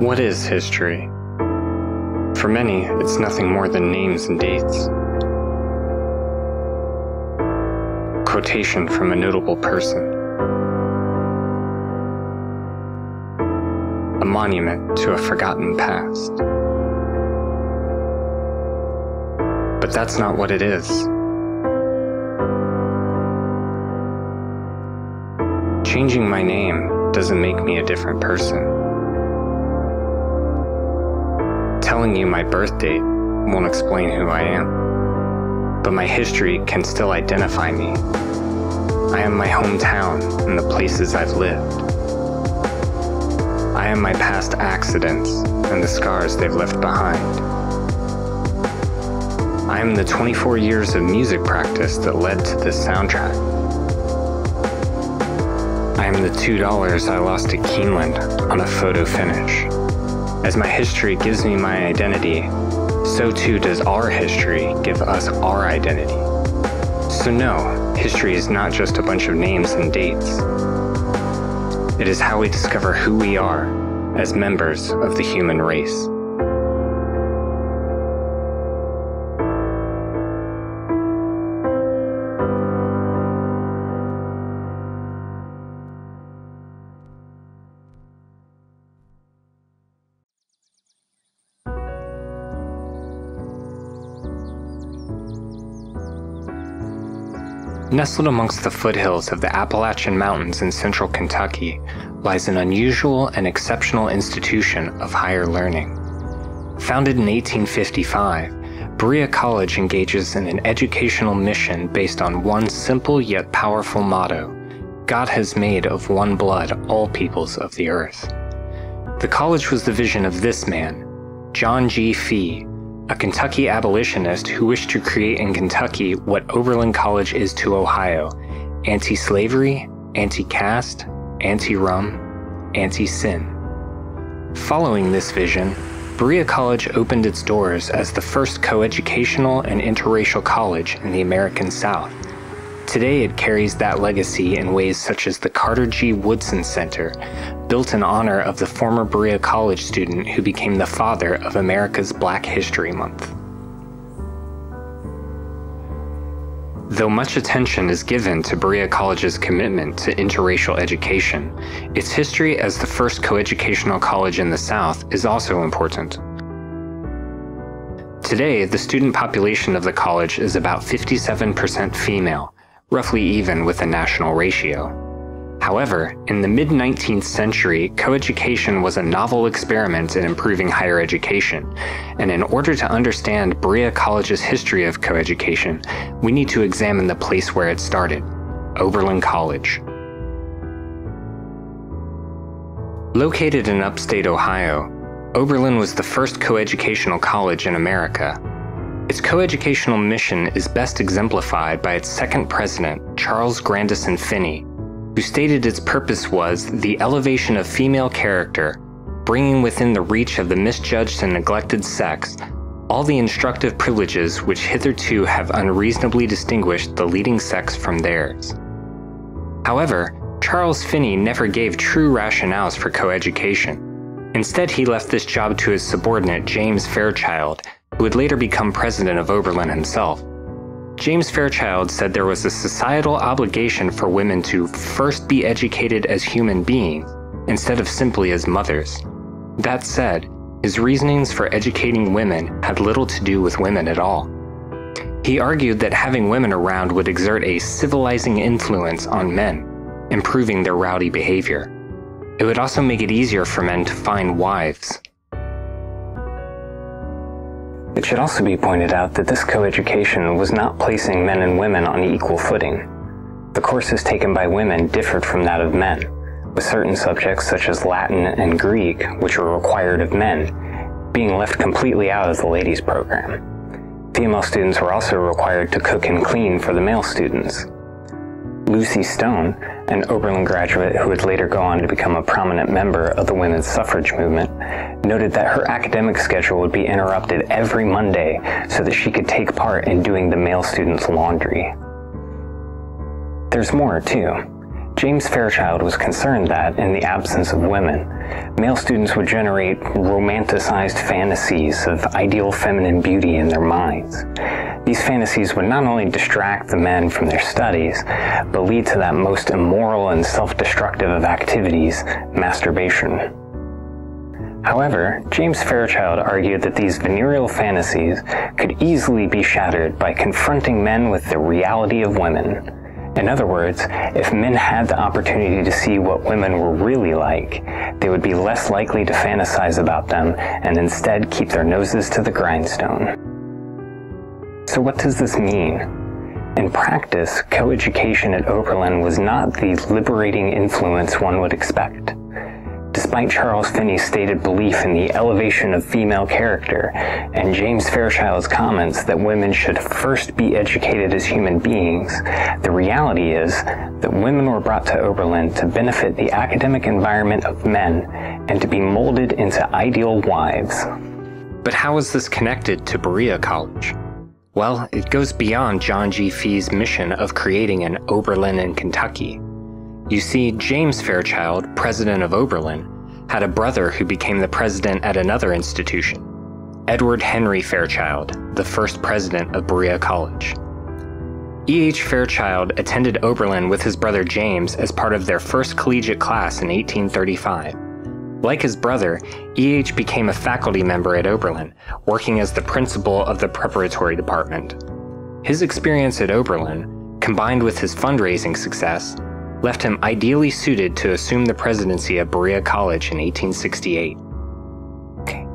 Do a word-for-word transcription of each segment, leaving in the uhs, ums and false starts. What is history? For many, it's nothing more than names and dates. Quotation from a notable person. A monument to a forgotten past. But that's not what it is. Changing my name doesn't make me a different person. Telling you my birth date won't explain who I am, but my history can still identify me. I am my hometown and the places I've lived. I am my past accidents and the scars they've left behind. I am the twenty-four years of music practice that led to this soundtrack. I am the two dollars I lost at Keeneland on a photo finish. As my history gives me my identity, so too does our history give us our identity. So no, history is not just a bunch of names and dates. It is how we discover who we are as members of the human race. Nestled amongst the foothills of the Appalachian Mountains in central Kentucky lies an unusual and exceptional institution of higher learning. Founded in eighteen fifty-five, Berea College engages in an educational mission based on one simple yet powerful motto: God has made of one blood all peoples of the earth. The college was the vision of this man, John G. Fee, a Kentucky abolitionist who wished to create in Kentucky what Oberlin College is to Ohio: anti-slavery, anti-caste, anti-rum, anti-sin. Following this vision, Berea College opened its doors as the first coeducational and interracial college in the American South. Today it carries that legacy in ways such as the Carter G. Woodson Center, built in honor of the former Berea College student who became the father of America's Black History Month. Though much attention is given to Berea College's commitment to interracial education, its history as the first coeducational college in the South is also important. Today, the student population of the college is about fifty-seven percent female, roughly even with the national ratio. However, in the mid-nineteenth century, coeducation was a novel experiment in improving higher education, and in order to understand Berea College's history of coeducation, we need to examine the place where it started, Oberlin College. Located in upstate Ohio, Oberlin was the first coeducational college in America. Its coeducational mission is best exemplified by its second president, Charles Grandison Finney, who stated its purpose was the elevation of female character, bringing within the reach of the misjudged and neglected sex all the instructive privileges which hitherto have unreasonably distinguished the leading sex from theirs. However, Charles Finney never gave true rationales for coeducation. Instead, he left this job to his subordinate, James Fairchild, who would later become president of Oberlin himself. James Fairchild said there was a societal obligation for women to first be educated as human beings instead of simply as mothers. That said, his reasonings for educating women had little to do with women at all. He argued that having women around would exert a civilizing influence on men, improving their rowdy behavior. It would also make it easier for men to find wives. It should also be pointed out that this coeducation was not placing men and women on equal footing. The courses taken by women differed from that of men, with certain subjects such as Latin and Greek, which were required of men, being left completely out of the ladies' program. Female students were also required to cook and clean for the male students. Lucy Stone, an Oberlin graduate who would later go on to become a prominent member of the women's suffrage movement, noted that her academic schedule would be interrupted every Monday so that she could take part in doing the male students' laundry. There's more, too. James Fairchild was concerned that, in the absence of women, male students would generate romanticized fantasies of ideal feminine beauty in their minds. These fantasies would not only distract the men from their studies, but lead to that most immoral and self-destructive of activities, masturbation. However, James Fairchild argued that these venereal fantasies could easily be shattered by confronting men with the reality of women. In other words, if men had the opportunity to see what women were really like, they would be less likely to fantasize about them and instead keep their noses to the grindstone. So what does this mean? In practice, coeducation at Oberlin was not the liberating influence one would expect. Despite Charles Finney's stated belief in the elevation of female character and James Fairchild's comments that women should first be educated as human beings, the reality is that women were brought to Oberlin to benefit the academic environment of men and to be molded into ideal wives. But how is this connected to Berea College? Well, it goes beyond John G. Fee's mission of creating an Oberlin in Kentucky. You see, James Fairchild, president of Oberlin, had a brother who became the president at another institution, Edward Henry Fairchild, the first president of Berea College. E H Fairchild attended Oberlin with his brother James as part of their first collegiate class in eighteen thirty-five. Like his brother, E H became a faculty member at Oberlin, working as the principal of the preparatory department. His experience at Oberlin, combined with his fundraising success, left him ideally suited to assume the presidency of Berea College in eighteen sixty-eight.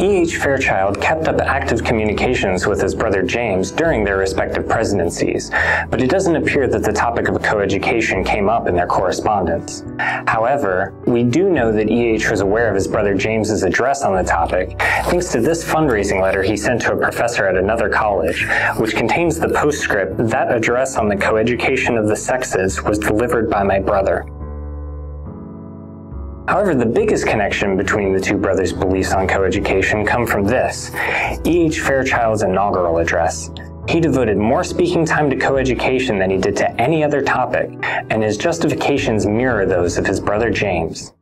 E H Fairchild kept up active communications with his brother James during their respective presidencies, but it doesn't appear that the topic of coeducation came up in their correspondence. However, we do know that E H was aware of his brother James's address on the topic, thanks to this fundraising letter he sent to a professor at another college, which contains the postscript, "That address on the coeducation of the sexes was delivered by my brother." However, the biggest connection between the two brothers' beliefs on coeducation come from this, E H Fairchild's inaugural address. He devoted more speaking time to coeducation than he did to any other topic, and his justifications mirror those of his brother James.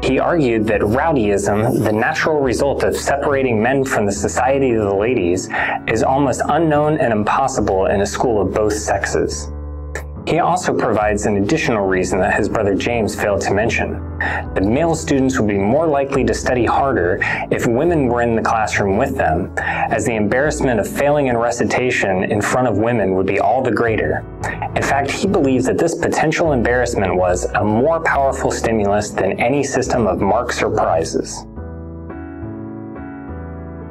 He argued that rowdyism, the natural result of separating men from the society of the ladies, is almost unknown and impossible in a school of both sexes. He also provides an additional reason that his brother James failed to mention. The male students would be more likely to study harder if women were in the classroom with them, as the embarrassment of failing in recitation in front of women would be all the greater. In fact, he believes that this potential embarrassment was a more powerful stimulus than any system of marks or prizes.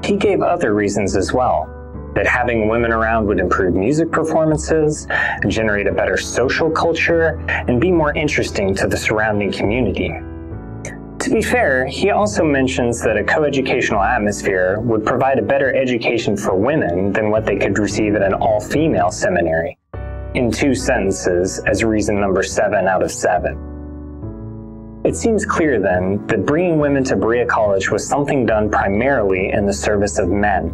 He gave other reasons as well. That having women around would improve music performances, generate a better social culture, and be more interesting to the surrounding community. To be fair, he also mentions that a coeducational atmosphere would provide a better education for women than what they could receive at an all-female seminary, in two sentences as reason number seven out of seven. It seems clear then that bringing women to Berea College was something done primarily in the service of men.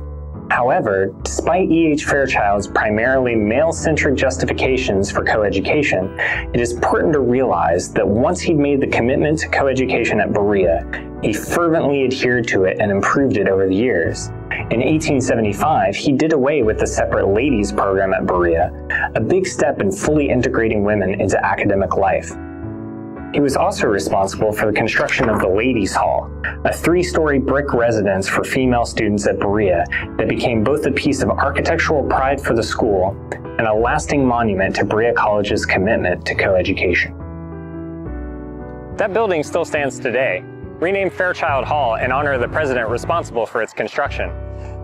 However, despite E H Fairchild's primarily male-centric justifications for coeducation, it is important to realize that once he'd made the commitment to coeducation at Berea, he fervently adhered to it and improved it over the years. In eighteen seventy-five, he did away with the separate ladies program at Berea, a big step in fully integrating women into academic life. He was also responsible for the construction of the Ladies' Hall, a three-story brick residence for female students at Berea that became both a piece of architectural pride for the school and a lasting monument to Berea College's commitment to coeducation. That building still stands today, renamed Fairchild Hall in honor of the president responsible for its construction.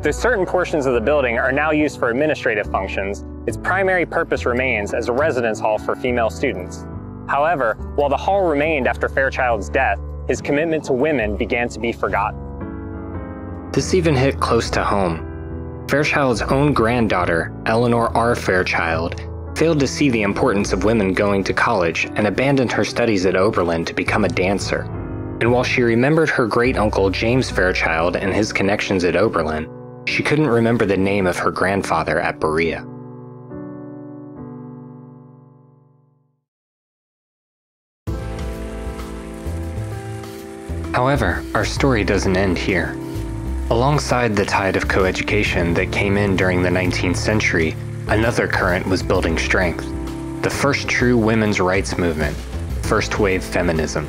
Though certain portions of the building are now used for administrative functions, its primary purpose remains as a residence hall for female students. However, while the hall remained after Fairchild's death, his commitment to women began to be forgotten. This even hit close to home. Fairchild's own granddaughter, Eleanor R. Fairchild, failed to see the importance of women going to college and abandoned her studies at Oberlin to become a dancer. And while she remembered her great-uncle James Fairchild and his connections at Oberlin, she couldn't remember the name of her grandfather at Berea. However, our story doesn't end here. Alongside the tide of coeducation that came in during the nineteenth century, another current was building strength. The first true women's rights movement, first wave feminism.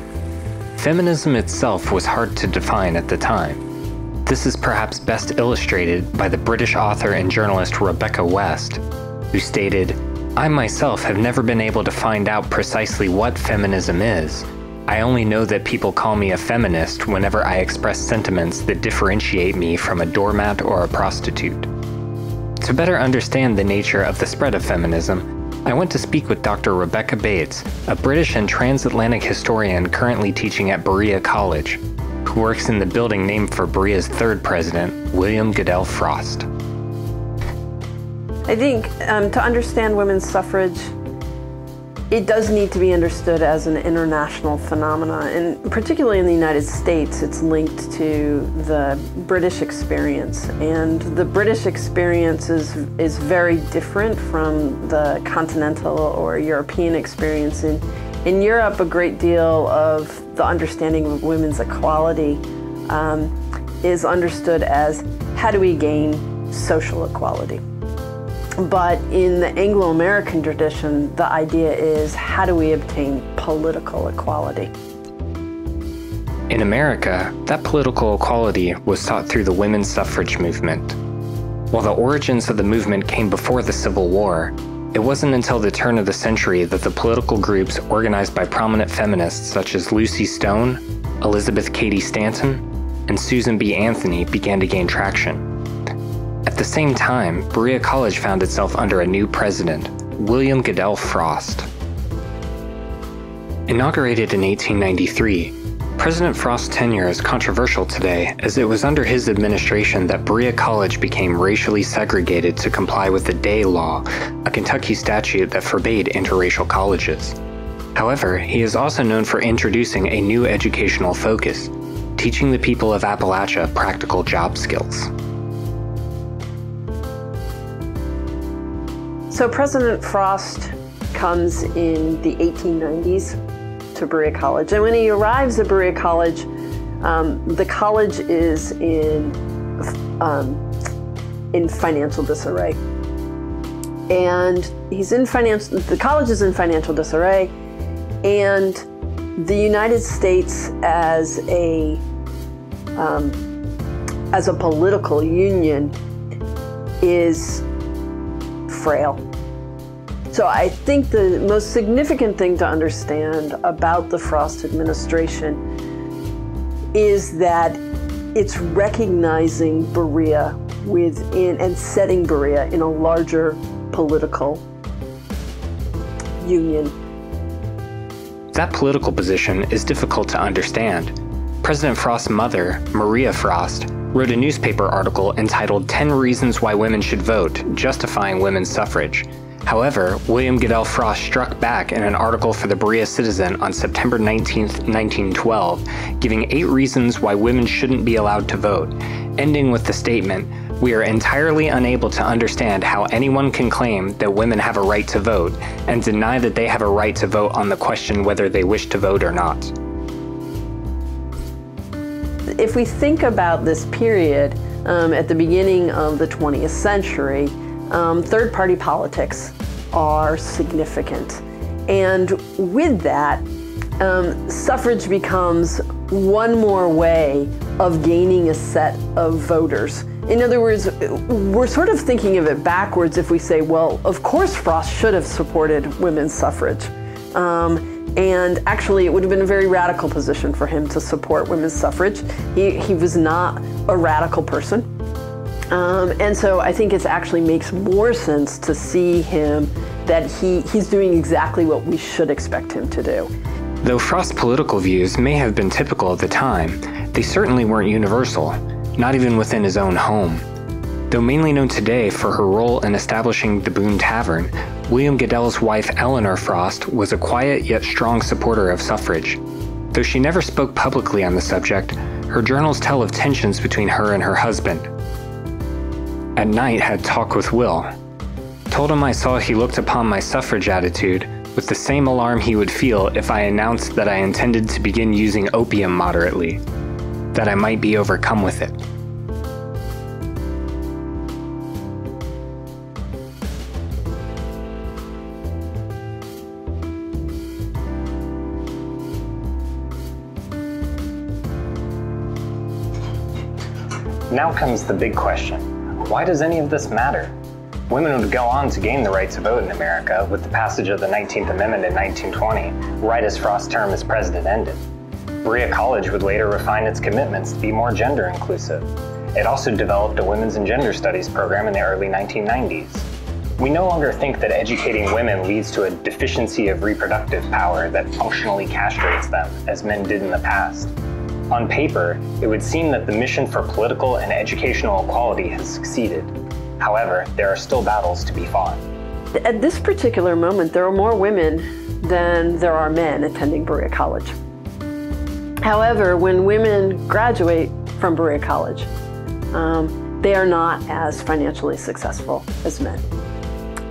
Feminism itself was hard to define at the time. This is perhaps best illustrated by the British author and journalist Rebecca West, who stated, "I myself have never been able to find out precisely what feminism is. I only know that people call me a feminist whenever I express sentiments that differentiate me from a doormat or a prostitute." To better understand the nature of the spread of feminism, I went to speak with Doctor Rebecca Bates, a British and transatlantic historian currently teaching at Berea College, who works in the building named for Berea's third president, William Goodell Frost. I think um, to understand women's suffrage, it does need to be understood as an international phenomenon, and particularly in the United States, it's linked to the British experience. And the British experience is, is very different from the continental or European experience. In, in Europe, a great deal of the understanding of women's equality um, is understood as how do we gain social equality? But in the Anglo-American tradition, the idea is how do we obtain political equality? In America, that political equality was taught through the women's suffrage movement. While the origins of the movement came before the Civil War, it wasn't until the turn of the century that the political groups organized by prominent feminists such as Lucy Stone, Elizabeth Cady Stanton, and Susan B. Anthony began to gain traction. At the same time, Berea College found itself under a new president, William Goodell Frost. Inaugurated in eighteen ninety-three, President Frost's tenure is controversial today, as it was under his administration that Berea College became racially segregated to comply with the Day Law, a Kentucky statute that forbade interracial colleges. However, he is also known for introducing a new educational focus, teaching the people of Appalachia practical job skills. So President Frost comes in the eighteen nineties to Berea College, and when he arrives at Berea College, um, the college is in um, in financial disarray, and he's in financial. The college is in financial disarray, and the United States as a um, as a political union is frail. So I think the most significant thing to understand about the Frost administration is that it's recognizing Berea within and setting Berea in a larger political union. That political position is difficult to understand. President Frost's mother, Maria Frost, wrote a newspaper article entitled ten reasons Why Women Should Vote, justifying women's suffrage. However, William Goodell Frost struck back in an article for the Berea Citizen on September nineteenth, nineteen twelve, giving eight reasons why women shouldn't be allowed to vote, ending with the statement, "We are entirely unable to understand how anyone can claim that women have a right to vote and deny that they have a right to vote on the question whether they wish to vote or not." If we think about this period um, at the beginning of the twentieth century, um, third-party politics are significant. And with that, um, suffrage becomes one more way of gaining a set of voters. In other words, we're sort of thinking of it backwards if we say, well, of course Frost should have supported women's suffrage. Um, And actually, it would have been a very radical position for him to support women's suffrage. He, he was not a radical person. Um, and so I think it actually makes more sense to see him that he, he's doing exactly what we should expect him to do. Though Frost's political views may have been typical at the time, they certainly weren't universal, not even within his own home. Though mainly known today for her role in establishing the Boone Tavern, William Goodell's wife Eleanor Frost was a quiet yet strong supporter of suffrage. Though she never spoke publicly on the subject, her journals tell of tensions between her and her husband. "At night had talk with Will. Told him I saw he looked upon my suffrage attitude with the same alarm he would feel if I announced that I intended to begin using opium moderately, that I might be overcome with it. Now comes the big question. Why does any of this matter? Women would go on to gain the right to vote in America with the passage of the nineteenth amendment in nineteen twenty, right as Frost's term as president ended. Berea College would later refine its commitments to be more gender inclusive. It also developed a women's and gender studies program in the early nineteen nineties. We no longer think that educating women leads to a deficiency of reproductive power that functionally castrates them, as men did in the past. On paper, it would seem that the mission for political and educational equality has succeeded. However, there are still battles to be fought. At this particular moment, there are more women than there are men attending Berea College. However, when women graduate from Berea College, um, they are not as financially successful as men.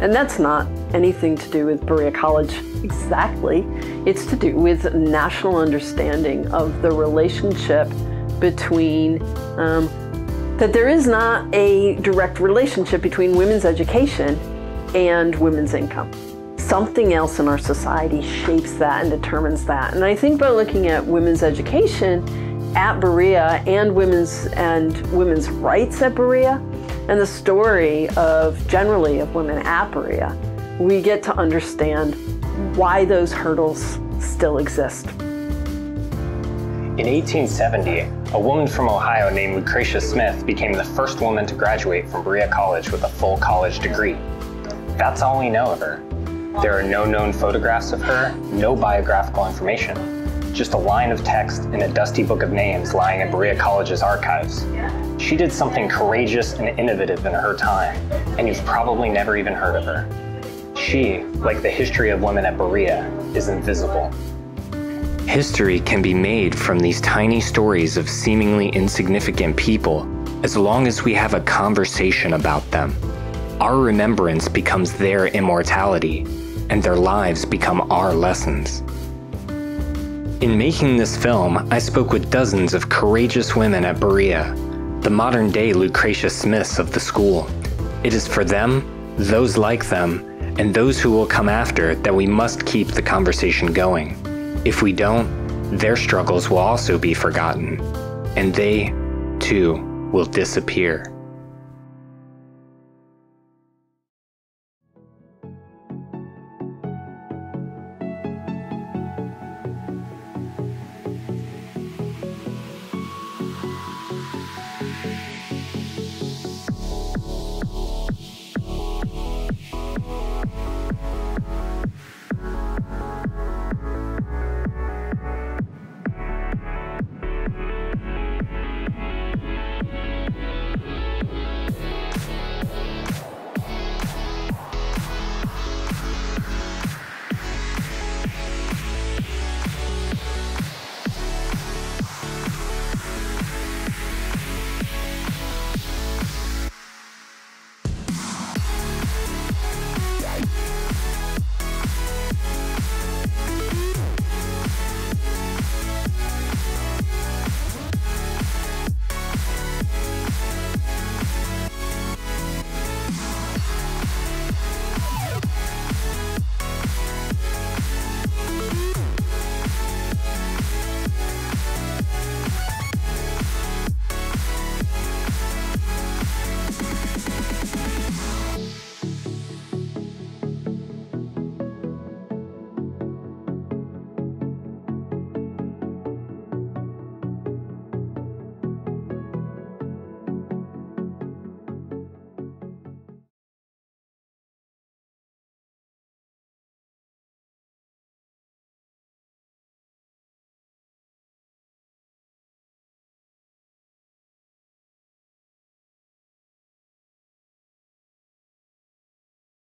And that's not anything to do with Berea College exactly. It's to do with national understanding of the relationship between, um, that there is not a direct relationship between women's education and women's income. Something else in our society shapes that and determines that. And I think by looking at women's education at Berea and women's and women's rights at Berea, and the story of generally of women at Berea, we get to understand why those hurdles still exist. In eighteen seventy, a woman from Ohio named Lucretia Smith became the first woman to graduate from Berea College with a full college degree. That's all we know of her. There are no known photographs of her, no biographical information, just a line of text in a dusty book of names lying in Berea College's archives. She did something courageous and innovative in her time, and you've probably never even heard of her. She, like the history of women at Berea, is invisible. History can be made from these tiny stories of seemingly insignificant people as long as we have a conversation about them. Our remembrance becomes their immortality, and their lives become our lessons. In making this film, I spoke with dozens of courageous women at Berea, the modern-day Lucretia Smiths of the school. It is for them, those like them, and those who will come after that we must keep the conversation going. If we don't, their struggles will also be forgotten, and they, too, will disappear.